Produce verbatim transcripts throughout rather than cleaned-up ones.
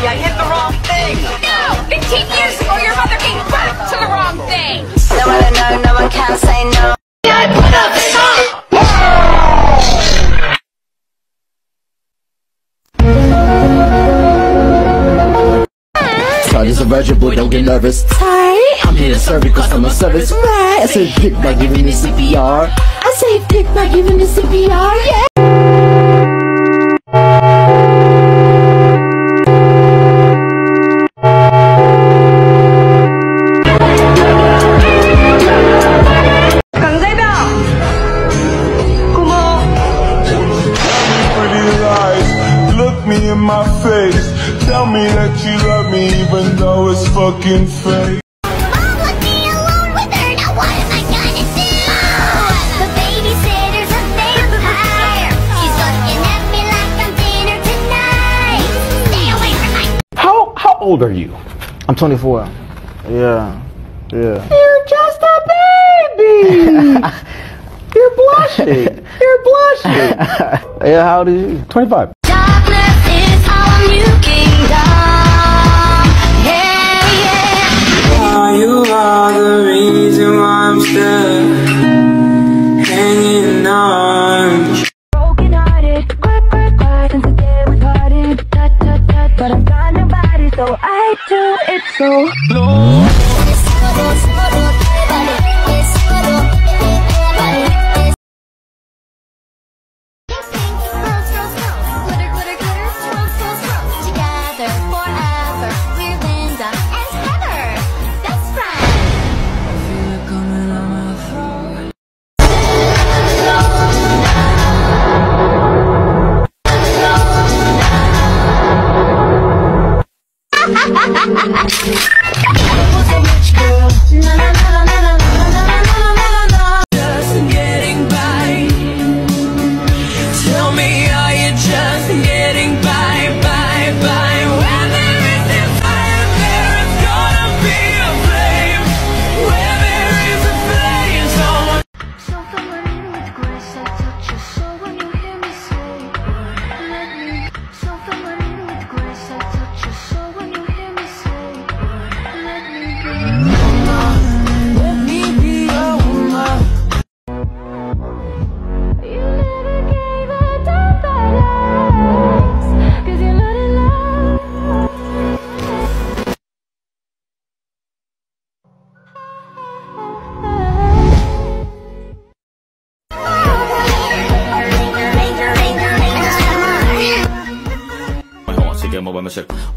I hit the wrong thing. No! fifteen years ago, your mother came back to the wrong thing. No one I know, no one can say no. I put up a song. Sorry, it's a virgin, boy, don't get nervous. Sorry, I'm here to serve you, customer service. Right, I say dick by giving me C P R. I say dick by giving me C P R, yeah. In my face, tell me that you love me even though it's fucking fake. Mom left me alone with her, now what am I gonna do? Mom, the babysitter's a vampire. She's looking at me like I'm dinner tonight. Stay away from my... How, how old are you? I'm twenty-four. Yeah, yeah. You're just a baby! You're blushing, you're blushing. Yeah, how old are you? twenty-five. So I do it so mejor,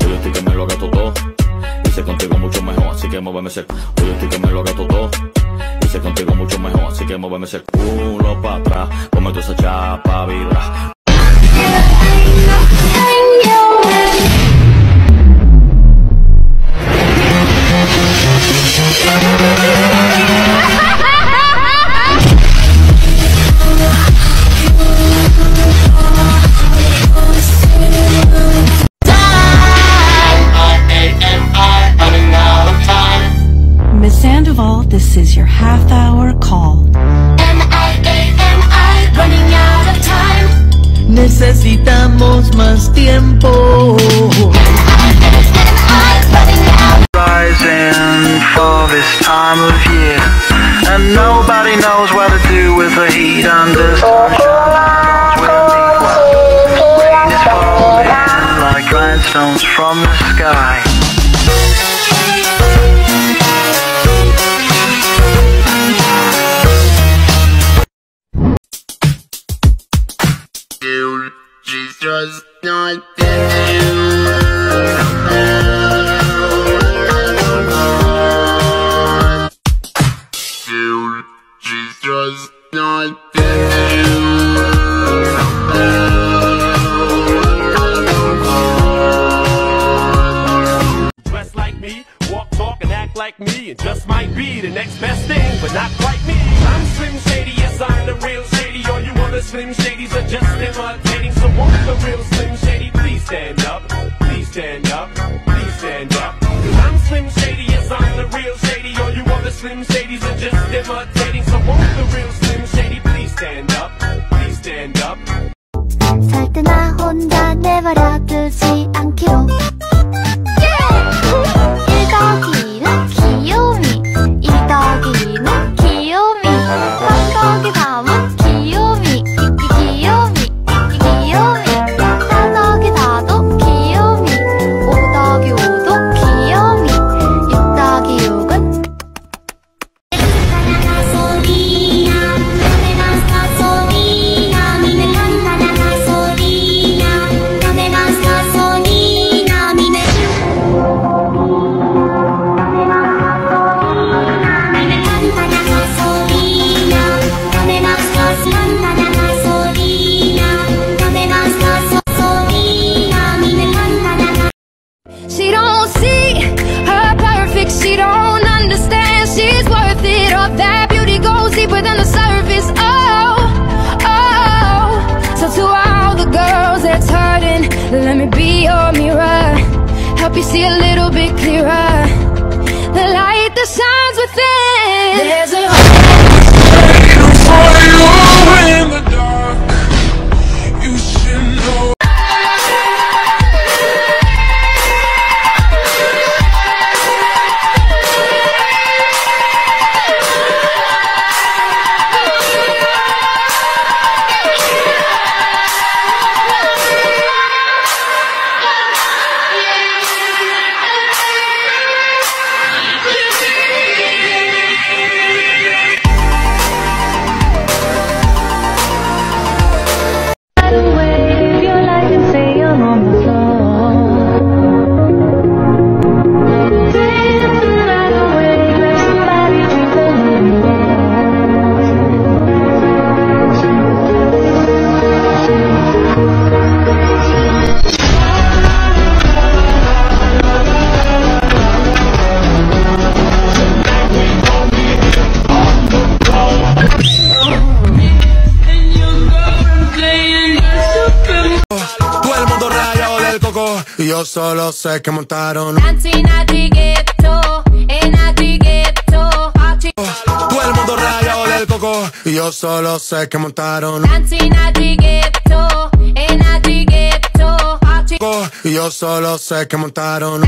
hoy estoy que me lo gato todo, hice contigo mucho mejor, así que móveme ser, hoy estoy que me lo gato todo, hice contigo mucho mejor, así que móveme ser, culo para atrás, come toda esa chapa, vibra. This is your half-hour call. M I A M I, running out of time. Necesitamos más tiempo. M I A M I, running out. Rising for this time of year, and nobody knows what to do with the heat under sunshine. Rain is falling like rhinestones from the sky. She's just not there. Dude, she's just not there. Dress like me, walk, talk, and act like me. It just might be the next best thing, but not quite me. I'm Slim Shady, yes, I'm the real Shady. All you other Slim Shadys are just imitating. So want the real Slim Shady, please. stand up, please stand up, please stand up. Cause I'm Slim Shady, yes, I'm the real Shady. All you other Slim Shadys are just imitating. So won't the real Slim Shady please stand up, please stand up. 살 때 나 혼자 내버려두지 않기로. Let me be your mirror, help you see a little bit clearer, the light that shines within. There's a hope for you in the dark. You should know. Yo solo sé que montaron. Todo el mundo rayado del coco. Y yo solo sé que montaron. Y yo solo sé que montaron. All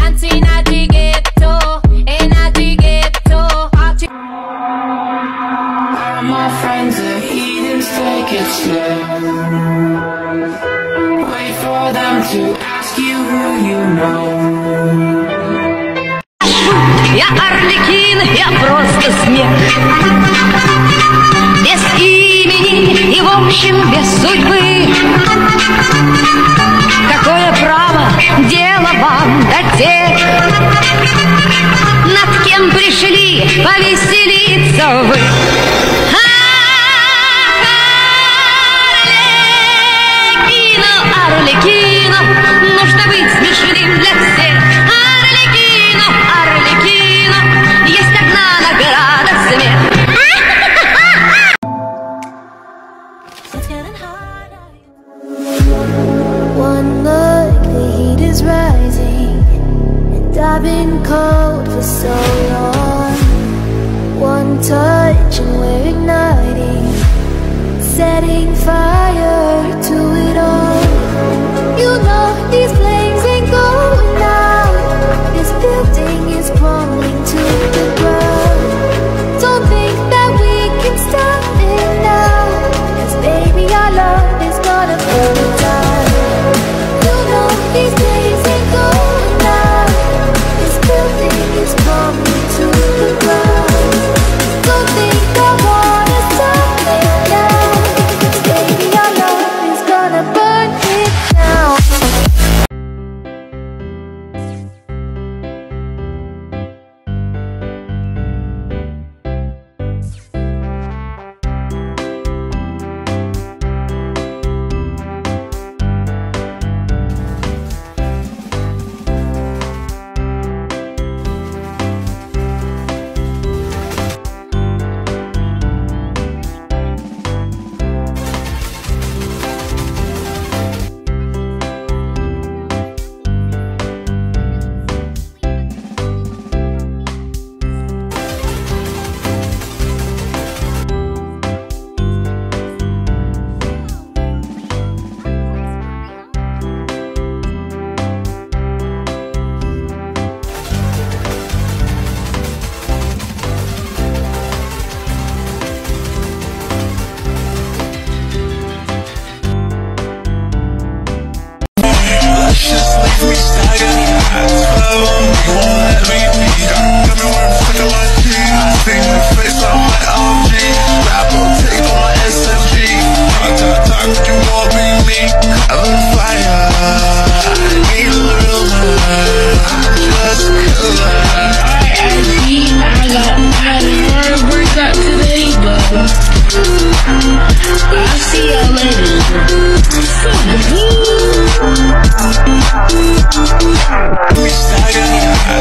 my friends are heathens, take it slow. Wait for them to ask you who you know. Я Арлекин, я просто смех. Без имени и в общем без судьбы. Какое право дело вам до тех, над кем пришли повеселиться вы. Арлекино, нужно быть смешным для всех. Арлекино, Арлекино, есть одна награда в смех. One look, the heat is rising, and I've been cold for so long. One touch and we're igniting, setting fire to it all. You know these flames ain't going out. This building is crumbling to the ground. Don't think that we can stop it now, cause baby our love is gonna burn it down. You know these flames ain't going out. This building is crumbling. just leave me sagging. Love on me, won't let me be. Got me wearing fucking my jeans. See my face on my O G. Rapper tape on my S M G. Talk, talk, talk, but you won't be me. I'm on fire, I need a little love. I'm just killer. I need, I got my hair break up today, but I'll see y'all later. We stagger,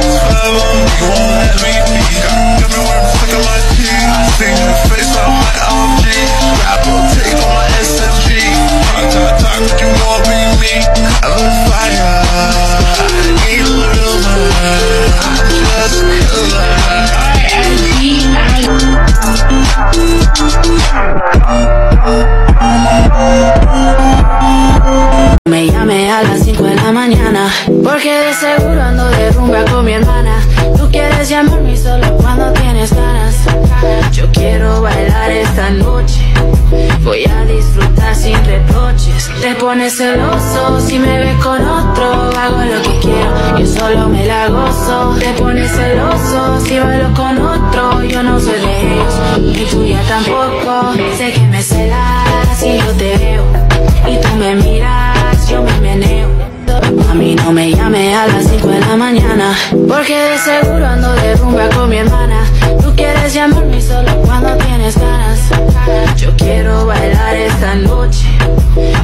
love on me, won't let me be. Got me wearing fucking my jeans. See my face on my O G. Rapper tape on my S M G. Talk, talk, talk, but you won't be me. I'm on fire, I need a little love. I'm just killer. I need, me llame a las cinco de la mañana, porque de seguro ando de rumba con mi hermana. Tú quieres llamarme solo cuando tienes ganas. Yo quiero bailar esta noche, voy a disfrutar sin reproches. Te pones celoso si me ves con otro. Hago lo que quiero, yo solo me la gozo. Te pones celoso si bailo con otro. Yo no soy de ellos, ni tuya tampoco. Sé que me celas si yo te veo y tú me miras, yo me meneo. A mí no me llame a las cinco de la mañana, porque de seguro ando de rumba con mi hermana. Tú quieres llamarme solo cuando tienes ganas. Yo quiero bailar esta noche,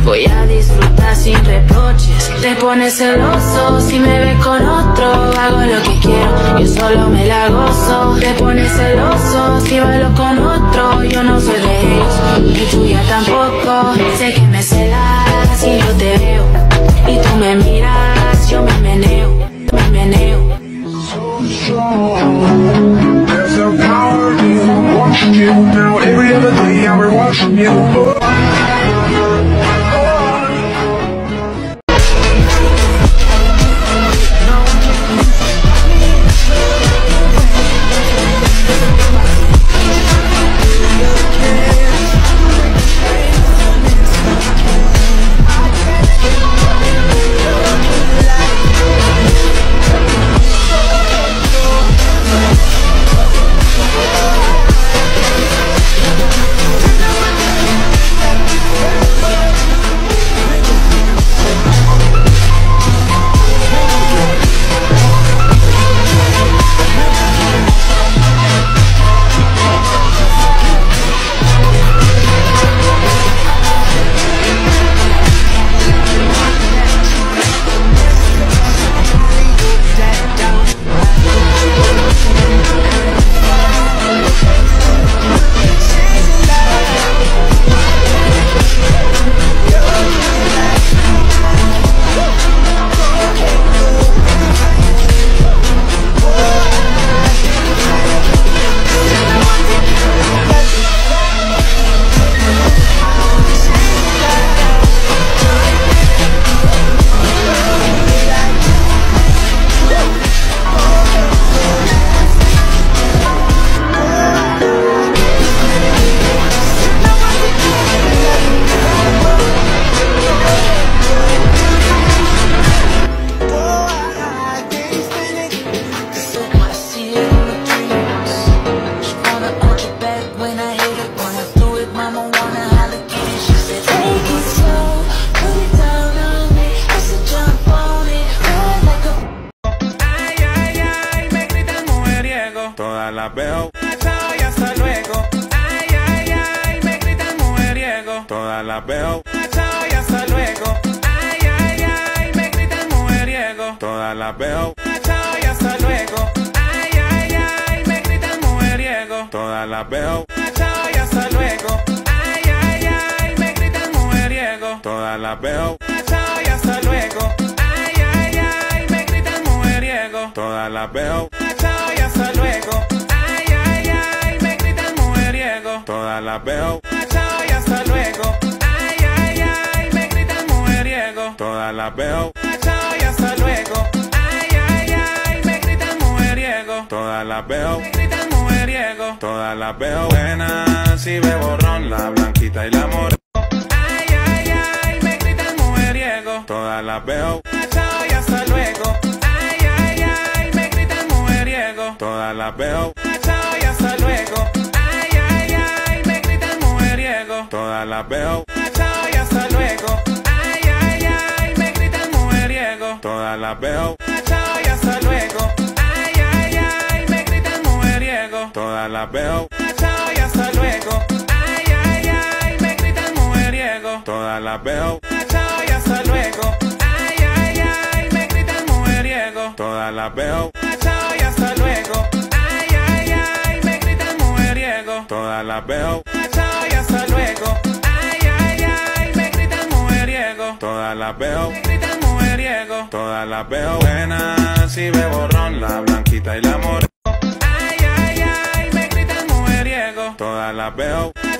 voy a disfrutar sin reproches. Te pones celoso si me ves con otro. Hago lo que quiero, yo solo me la gozo. Te pones celoso si bailo con otro. Yo no soy de ellos, ni tuya tampoco. Sé que me celas si yo te veo y tú me miras, yo me meneo, me meneo. So strong. There's a power in watching you now. Every other day I were watching you. Oh. Todas las veo. Ay, ay, ay, me gritan mujeriego. Todas las veo. Chao y hasta luego. Ay, ay, ay, me gritan mujeriego. Todas las veo. Chao y hasta luego. Ay, ay, ay, me gritan mujeriego. Todas las veo. Chao y hasta luego. Ay, ay, ay, me gritan mujeriego. Todas las veo. Chao y hasta luego. Ay, ay, ay, me gritan mujeriego. Todas las veo. Chao y hasta luego. Todas las veo. Chao y hasta luego. Ay, ay, ay, me gritan mujeriego. Todas las veo. Chao y hasta luego. Ay, ay, ay, me gritan mujeriego. Todas las veo. Me gritan mujeriego. Todas las veo. Buenas y beborrón, la blanquita y la morena. Ay, ay, ay, me gritan mujeriego. Todas las veo.